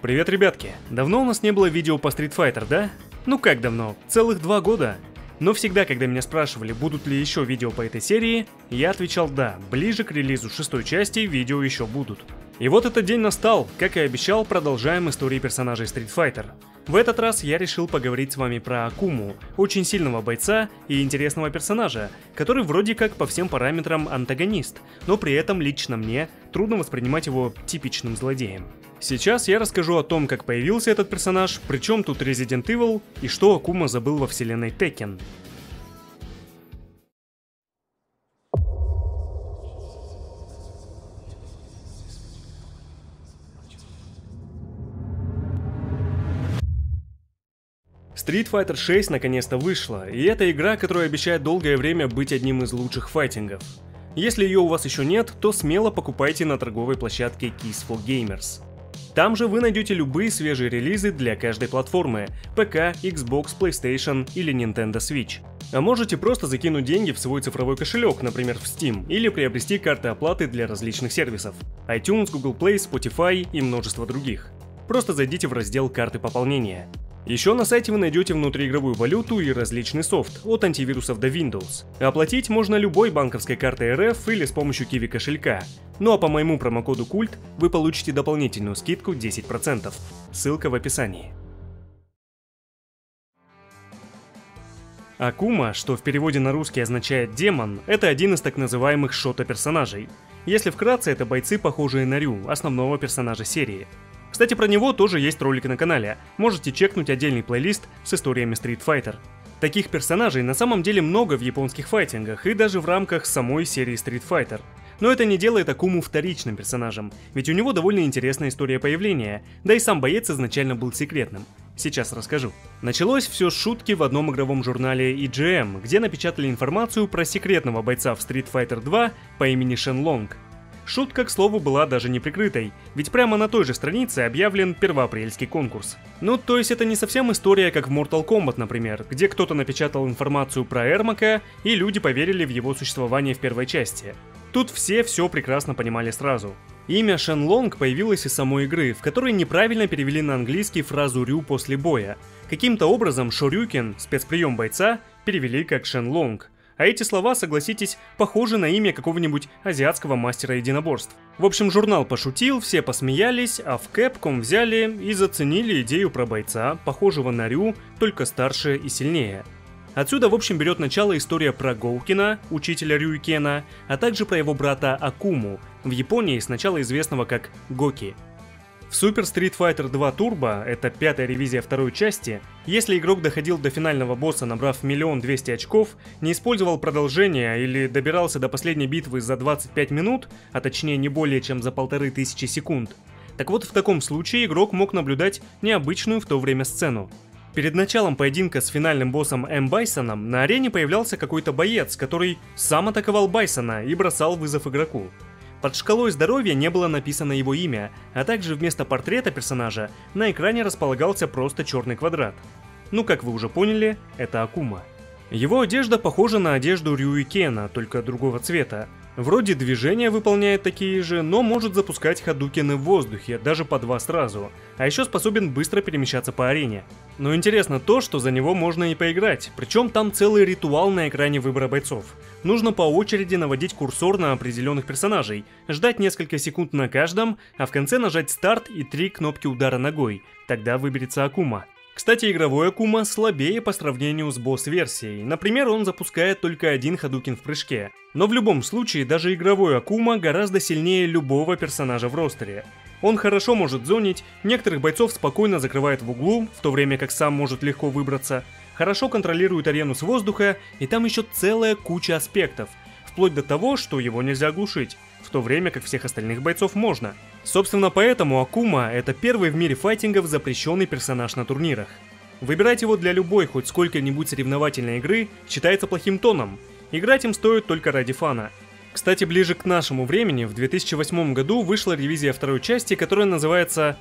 Привет, ребятки! Давно у нас не было видео по Street Fighter, да? Ну как давно? Целых 2 года. Но всегда, когда меня спрашивали, будут ли еще видео по этой серии, я отвечал да, ближе к релизу 6-й части видео еще будут. И вот этот день настал, как и обещал, продолжаем истории персонажей Street Fighter. В этот раз я решил поговорить с вами про Акуму, очень сильного бойца и интересного персонажа, который вроде как по всем параметрам антагонист, но при этом лично мне трудно воспринимать его типичным злодеем. Сейчас я расскажу о том, как появился этот персонаж, при чем тут Resident Evil и что Акума забыл во вселенной Tekken. Street Fighter 6 наконец-то вышла, и это игра, которая обещает долгое время быть одним из лучших файтингов. Если ее у вас еще нет, то смело покупайте на торговой площадке Keys for Gamers. Там же вы найдете любые свежие релизы для каждой платформы – ПК, Xbox, PlayStation или Nintendo Switch. А можете просто закинуть деньги в свой цифровой кошелек, например, в Steam, или приобрести карты оплаты для различных сервисов – iTunes, Google Play, Spotify и множество других. Просто зайдите в раздел «Карты пополнения». Еще на сайте вы найдете внутриигровую валюту и различный софт, от антивирусов до Windows. Оплатить можно любой банковской картой РФ или с помощью Kiwi кошелька. Ну а по моему промокоду Культ вы получите дополнительную скидку 10%. Ссылка в описании. Акума, что в переводе на русский означает «демон», это один из так называемых шота-персонажей. Если вкратце, это бойцы, похожие на Рю, основного персонажа серии. Кстати, про него тоже есть ролик на канале, можете чекнуть отдельный плейлист с историями Street Fighter. Таких персонажей на самом деле много в японских файтингах и даже в рамках самой серии Street Fighter. Но это не делает Акуму вторичным персонажем, ведь у него довольно интересная история появления, да и сам боец изначально был секретным. Сейчас расскажу. Началось все с шутки в одном игровом журнале EGM, где напечатали информацию про секретного бойца в Street Fighter 2 по имени Шенлонг. Шутка, к слову, была даже не прикрытой, ведь прямо на той же странице объявлен первоапрельский конкурс. Ну, то есть это не совсем история, как в Mortal Kombat, например, где кто-то напечатал информацию про Эрмака, и люди поверили в его существование в 1-й части. Тут все прекрасно понимали сразу. Имя Шенлонг появилось из самой игры, в которой неправильно перевели на английский фразу «рю» после боя. Каким-то образом Shoryuken, спецприем бойца, перевели как Шенлонг. А эти слова, согласитесь, похожи на имя какого-нибудь азиатского мастера единоборств. В общем, журнал пошутил, все посмеялись, а в Capcom взяли и заценили идею про бойца, похожего на Рю, только старше и сильнее. Отсюда, в общем, берет начало история про Гоукена, учителя Рю и Кена, а также про его брата Акуму, в Японии сначала известного как Гouки. В Super Street Fighter 2 Turbo, это 5-я ревизия 2-й части, если игрок доходил до финального босса, набрав 1 200 000 очков, не использовал продолжение или добирался до последней битвы за 25 минут, а точнее не более чем за 1500 секунд, так вот в таком случае игрок мог наблюдать необычную в то время сцену. Перед началом поединка с финальным боссом М. Байсоном на арене появлялся какой-то боец, который сам атаковал Байсона и бросал вызов игроку. Под шкалой здоровья не было написано его имя, а также вместо портрета персонажа на экране располагался просто черный квадрат. Ну, как вы уже поняли, это Акума. Его одежда похожа на одежду Рю и Кена, только другого цвета. Вроде движения выполняет такие же, но может запускать Хадокены в воздухе, даже по 2 сразу, а еще способен быстро перемещаться по арене. Но интересно то, что за него можно и поиграть, причем там целый ритуал на экране выбора бойцов. Нужно по очереди наводить курсор на определенных персонажей, ждать несколько секунд на каждом, а в конце нажать старт и 3 кнопки удара ногой, тогда выберется Акума. Кстати, игровой Акума слабее по сравнению с босс-версией, например, он запускает только 1 Хадокен в прыжке. Но в любом случае, даже игровой Акума гораздо сильнее любого персонажа в ростере. Он хорошо может зонить, некоторых бойцов спокойно закрывает в углу, в то время как сам может легко выбраться, хорошо контролирует арену с воздуха, и там еще целая куча аспектов, вплоть до того, что его нельзя оглушить, в то время как всех остальных бойцов можно. Собственно, поэтому Акума — это первый в мире файтингов запрещенный персонаж на турнирах. Выбирать его для любой хоть сколько-нибудь соревновательной игры считается плохим тоном, играть им стоит только ради фана. Кстати, ближе к нашему времени, в 2008 году вышла ревизия 2-й части, которая называется...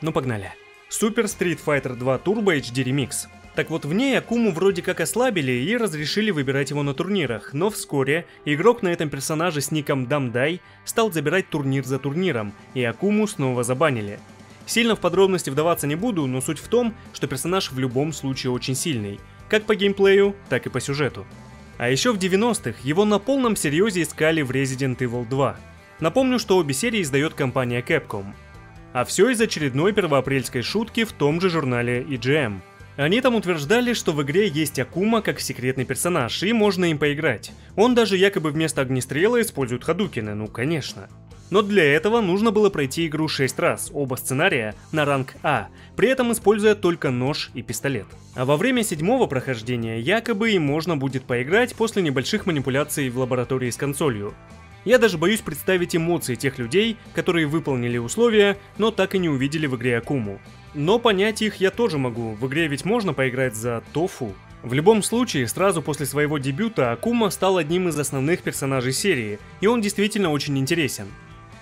Ну погнали. Super Street Fighter 2 Turbo HD Remix. Так вот, в ней Акуму вроде как ослабили и разрешили выбирать его на турнирах, но вскоре игрок на этом персонаже с ником Дамдай стал забирать турнир за турниром, и Акуму снова забанили. Сильно в подробности вдаваться не буду, но суть в том, что персонаж в любом случае очень сильный, как по геймплею, так и по сюжету. А еще в 90-х его на полном серьезе искали в Resident Evil 2. Напомню, что обе серии издает компания Capcom. А все из очередной первоапрельской шутки в том же журнале EGM. Они там утверждали, что в игре есть Акума как секретный персонаж, и можно им поиграть. Он даже якобы вместо огнестрела использует Хадукены, ну конечно. Но для этого нужно было пройти игру 6 раз, оба сценария на ранг А, при этом используя только нож и пистолет. А во время седьмого прохождения якобы и можно будет поиграть после небольших манипуляций в лаборатории с консолью. Я даже боюсь представить эмоции тех людей, которые выполнили условия, но так и не увидели в игре Акуму. Но понять их я тоже могу, в игре ведь можно поиграть за тофу. В любом случае, сразу после своего дебюта Акума стал одним из основных персонажей серии, и он действительно очень интересен.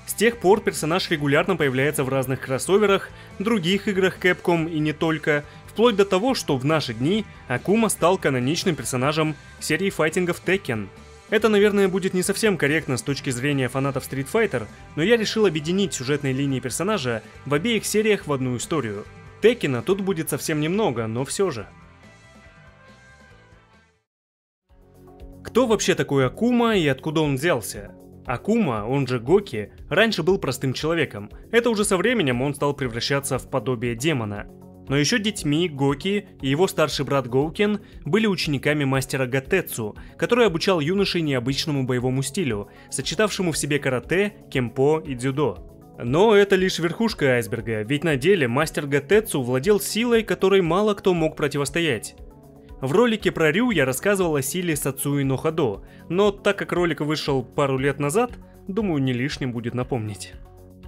С тех пор персонаж регулярно появляется в разных кроссоверах, других играх Capcom и не только, вплоть до того, что в наши дни Акума стал каноничным персонажем серии файтингов Tekken. Это, наверное, будет не совсем корректно с точки зрения фанатов Street Fighter, но я решил объединить сюжетные линии персонажа в обеих сериях в одну историю. Теккена тут будет совсем немного, но все же. Кто вообще такой Акума и откуда он взялся? Акума, он же Гouki, раньше был простым человеком. Это уже со временем он стал превращаться в подобие демона. Но еще детьми Гouki и его старший брат Gouken были учениками мастера Гоtetsu, который обучал юношей необычному боевому стилю, сочетавшему в себе карате, кемпо и дзюдо. Но это лишь верхушка айсберга, ведь на деле мастер Гоtetsu владел силой, которой мало кто мог противостоять. В ролике про Рю я рассказывал о силе Satsui No Hado, но так как ролик вышел пару лет назад, думаю, не лишним будет напомнить.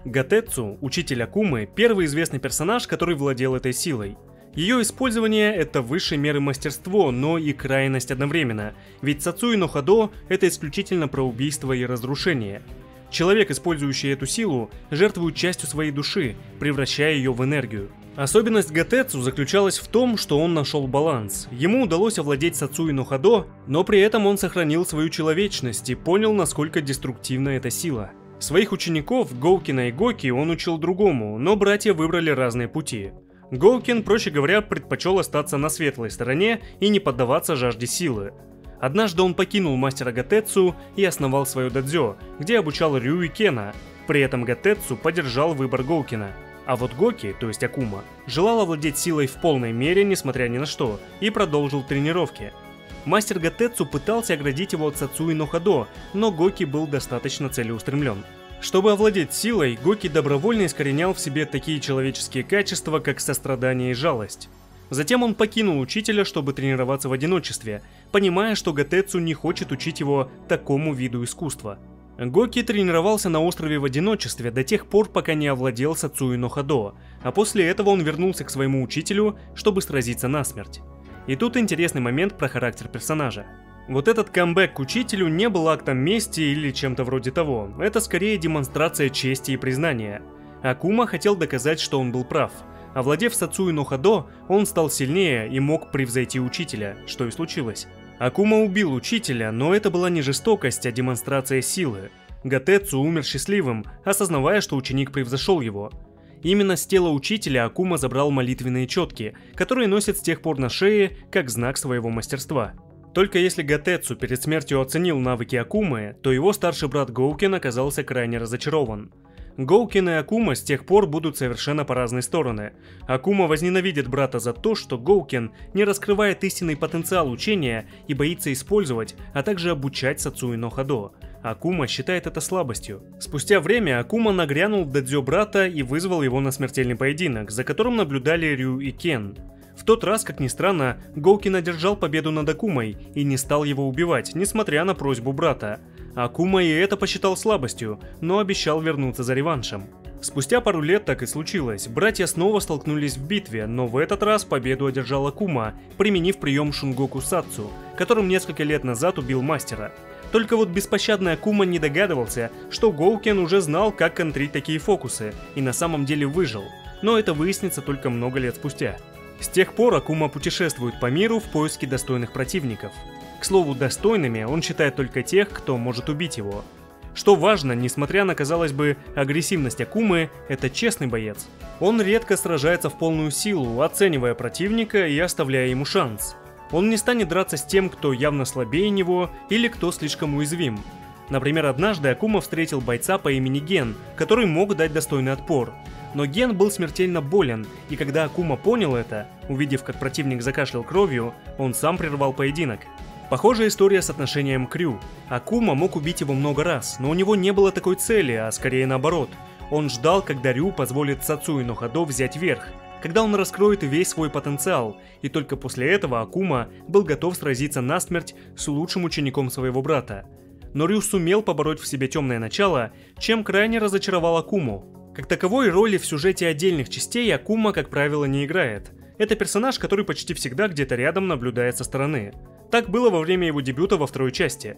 Гоtetsu, учитель Акумы, первый известный персонаж, который владел этой силой. Ее использование — это высшей меры мастерство, но и крайность одновременно, ведь Satsui No Hado — это исключительно про убийство и разрушение. Человек, использующий эту силу, жертвует частью своей души, превращая ее в энергию. Особенность Гоtetsu заключалась в том, что он нашел баланс. Ему удалось овладеть Satsui No Hado, но при этом он сохранил свою человечность и понял, насколько деструктивна эта сила. Своих учеников, Гоукина и Гouki, он учил другому, но братья выбрали разные пути. Гouken, проще говоря, предпочел остаться на светлой стороне и не поддаваться жажде силы. Однажды он покинул мастера Гоtetsu и основал свое додзё, где обучал Рю и Кена. При этом Гоtetsu поддержал выбор Гоукина. А вот Гouki, то есть Акума, желал овладеть силой в полной мере, несмотря ни на что, и продолжил тренировки. Мастер Гоtetsu пытался оградить его от Satsui No Hado, но Гouki был достаточно целеустремлен. Чтобы овладеть силой, Гouki добровольно искоренял в себе такие человеческие качества, как сострадание и жалость. Затем он покинул учителя, чтобы тренироваться в одиночестве, понимая, что Гоtetsu не хочет учить его такому виду искусства. Гouki тренировался на острове в одиночестве до тех пор, пока не овладел Satsui No Hado, а после этого он вернулся к своему учителю, чтобы сразиться насмерть. И тут интересный момент про характер персонажа. Вот этот камбэк к учителю не был актом мести или чем-то вроде того, это скорее демонстрация чести и признания. Акума хотел доказать, что он был прав. Овладев Satsui No Hado, он стал сильнее и мог превзойти учителя, что и случилось. Акума убил учителя, но это была не жестокость, а демонстрация силы. Гоtetsu умер счастливым, осознавая, что ученик превзошел его. Именно с тела учителя Акума забрал молитвенные четки, которые носит с тех пор на шее, как знак своего мастерства. Только если Гоtetsu перед смертью оценил навыки Акумы, то его старший брат Гouken оказался крайне разочарован. Гouken и Акума с тех пор будут совершенно по разные стороны. Акума возненавидит брата за то, что Гouken не раскрывает истинный потенциал учения и боится использовать, а также обучать Satsui No Hado. Акума считает это слабостью. Спустя время Акума нагрянул в додзё брата и вызвал его на смертельный поединок, за которым наблюдали Рю и Кен. В тот раз, как ни странно, Гouken одержал победу над Акумой и не стал его убивать, несмотря на просьбу брата. Акума и это посчитал слабостью, но обещал вернуться за реваншем. Спустя пару лет так и случилось, братья снова столкнулись в битве, но в этот раз победу одержал Акума, применив прием Шунгоку Сатсу, которым несколько лет назад убил мастера. Только вот беспощадный Акума не догадывался, что Гouken уже знал, как контрить такие фокусы, и на самом деле выжил. Но это выяснится только много лет спустя. С тех пор Акума путешествует по миру в поиске достойных противников. К слову, достойными он считает только тех, кто может убить его. Что важно, несмотря на, казалось бы, агрессивность Акумы, это честный боец. Он редко сражается в полную силу, оценивая противника и оставляя ему шанс. Он не станет драться с тем, кто явно слабее него или кто слишком уязвим. Например, однажды Акума встретил бойца по имени Ген, который мог дать достойный отпор. Но Ген был смертельно болен, и когда Акума понял это, увидев, как противник закашлял кровью, он сам прервал поединок. Похожая история с отношением к Рю. Акума мог убить его много раз, но у него не было такой цели, а скорее наоборот. Он ждал, когда Рю позволит Сацуи Но Хадо взять верх, когда он раскроет весь свой потенциал, и только после этого Акума был готов сразиться насмерть с лучшим учеником своего брата. Но Рю сумел побороть в себе темное начало, чем крайне разочаровал Акуму. Как таковой роли в сюжете отдельных частей Акума, как правило, не играет. Это персонаж, который почти всегда где-то рядом наблюдает со стороны. Так было во время его дебюта во второй части.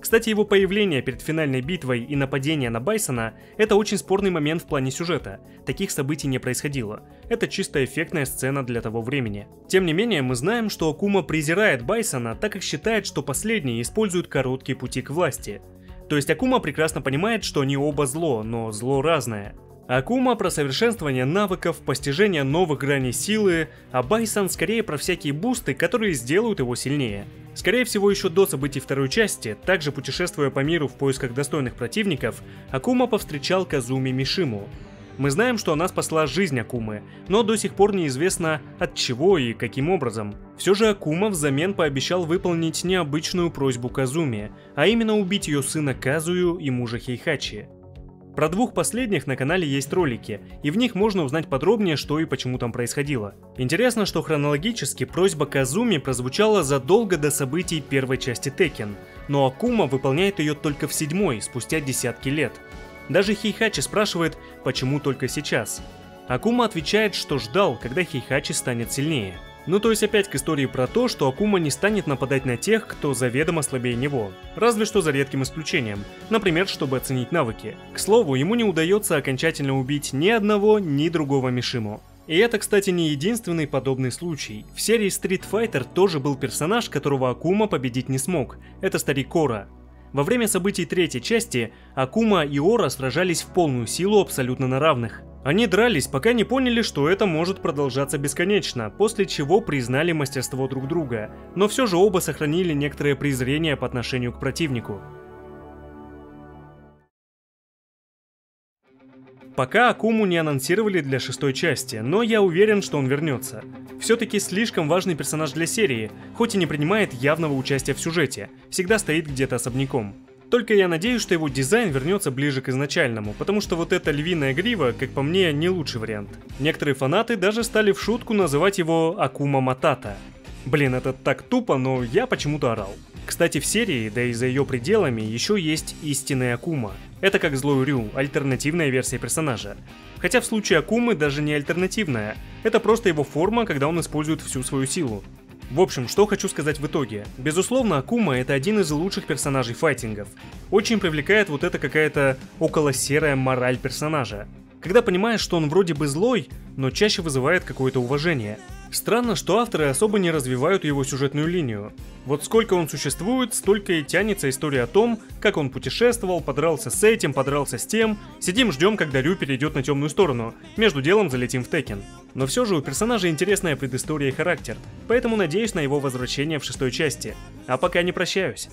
Кстати, его появление перед финальной битвой и нападение на Байсона – это очень спорный момент в плане сюжета. Таких событий не происходило. Это чисто эффектная сцена для того времени. Тем не менее, мы знаем, что Акума презирает Байсона, так как считает, что последний использует короткие пути к власти. То есть Акума прекрасно понимает, что они оба зло, но зло разное. Акума про совершенствование навыков, постижение новых граней силы, а Байсон скорее про всякие бусты, которые сделают его сильнее. Скорее всего, еще до событий второй части, также путешествуя по миру в поисках достойных противников, Акума повстречал Казуми Мишиму. Мы знаем, что она спасла жизнь Акумы, но до сих пор неизвестно, от чего и каким образом. Все же Акума взамен пообещал выполнить необычную просьбу Казуми, а именно убить ее сына Казую и мужа Хейхачи. Про двух последних на канале есть ролики, и в них можно узнать подробнее, что и почему там происходило. Интересно, что хронологически просьба Казуми прозвучала задолго до событий первой части Tekken, но Акума выполняет ее только в седьмой, спустя десятки лет. Даже Хейхачи спрашивает, почему только сейчас. Акума отвечает, что ждал, когда Хейхачи станет сильнее. Ну то есть опять к истории про то, что Акума не станет нападать на тех, кто заведомо слабее него. Разве что за редким исключением. Например, чтобы оценить навыки. К слову, ему не удается окончательно убить ни одного, ни другого Мишиму. И это, кстати, не единственный подобный случай. В серии Street Fighter тоже был персонаж, которого Акума победить не смог. Это старик Ора. Во время событий третьей части Акума и Ора сражались в полную силу абсолютно на равных. Они дрались, пока не поняли, что это может продолжаться бесконечно, после чего признали мастерство друг друга, но все же оба сохранили некоторое презрение по отношению к противнику. Пока Акуму не анонсировали для шестой части, но я уверен, что он вернется. Все-таки слишком важный персонаж для серии, хоть и не принимает явного участия в сюжете, всегда стоит где-то особняком. Только я надеюсь, что его дизайн вернется ближе к изначальному, потому что вот эта львиная грива, как по мне, не лучший вариант. Некоторые фанаты даже стали в шутку называть его Акума Матата. Блин, это так тупо, но я почему-то орал. Кстати, в серии, да и за ее пределами, еще есть истинный Акума. Это как злой Рю, альтернативная версия персонажа. Хотя в случае Акумы даже не альтернативная, это просто его форма, когда он использует всю свою силу. В общем, что хочу сказать в итоге. Безусловно, Акума — это один из лучших персонажей файтингов. Очень привлекает вот эта какая-то околосерая мораль персонажа. Когда понимаешь, что он вроде бы злой, но чаще вызывает какое-то уважение. Странно, что авторы особо не развивают его сюжетную линию. Вот сколько он существует, столько и тянется история о том, как он путешествовал, подрался с этим, подрался с тем. Сидим, ждем, когда Рю перейдет на темную сторону. Между делом залетим в Tekken. Но все же у персонажа интересная предыстория и характер, поэтому надеюсь на его возвращение в шестой части. А пока не прощаюсь.